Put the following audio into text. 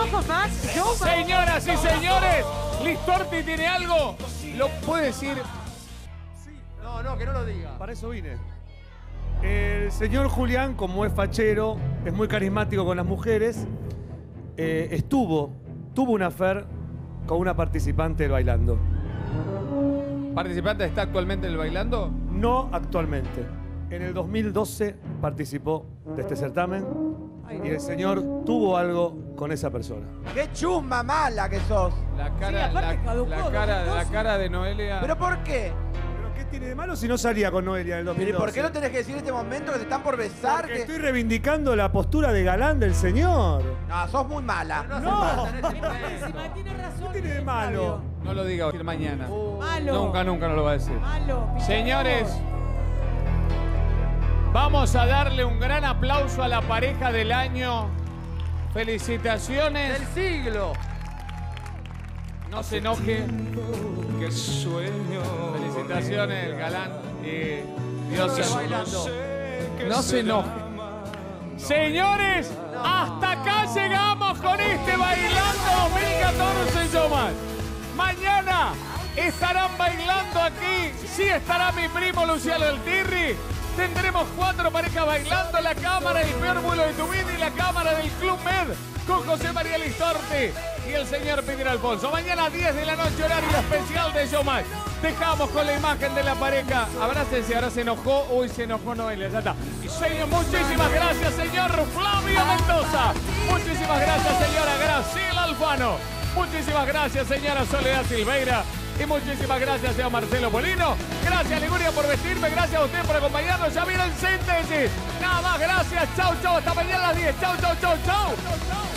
¿Vimos más? Señoras y señores, Listorti tiene algo. ¿Lo puede decir? No, no, que no lo diga. Para eso vine. El señor Julián, como es fachero, es muy carismático con las mujeres, tuvo una affair con una participante del Bailando. ¿Participante está actualmente en el Bailando? No actualmente. En el 2012 participó de este certamen y el señor tuvo algo con esa persona. ¡Qué chusma mala que sos! La cara, sí, la cara de Noelia. ¿Pero por qué? Tiene de malo si no salía con Noelia en el 2012. ¿Y por qué no tenés que decir en este momento que se están por besar? Porque estoy reivindicando la postura de galán del señor. No, sos muy mala. No, no, encima tiene razón. ¿Qué tiene de malo? No lo diga hoy, mañana. Malo. Nunca, nunca no lo va a decir. Malo. Señores, vamos a darle un gran aplauso a la pareja del año. Felicitaciones. Del siglo. No se enoje. ¡Qué sueño! Felicitaciones, galán. Y Dios se Bailando. No se enoje. Señores, hasta acá llegamos con este Bailando 2014 en Showmatch. Mañana estarán bailando aquí. Sí estará mi primo Luciano Tirri. Tendremos 4 parejas bailando, la cámara, el peor vuelo de tu vida y la cámara del Club Med con José María Listorti y el señor Pedro Alfonso. Mañana a 10 de la noche, horario especial de Showmatch. Dejamos con la imagen de la pareja. Abrácense, ahora se enojó. Uy, se enojó Noelia, ya está. Señor, muchísimas gracias, señor Flavio Mendoza. Muchísimas gracias, señora Graciela Alfano. Muchísimas gracias, señora Soledad Silveira. Y muchísimas gracias, señor Marcelo Polino. Gracias, Liguria, por vestirme. Gracias a usted por acompañarnos. Ya vieron síntesis. Nada más, gracias. Chau, chau. Hasta mañana a las 10. Chau, chau, chau, chau.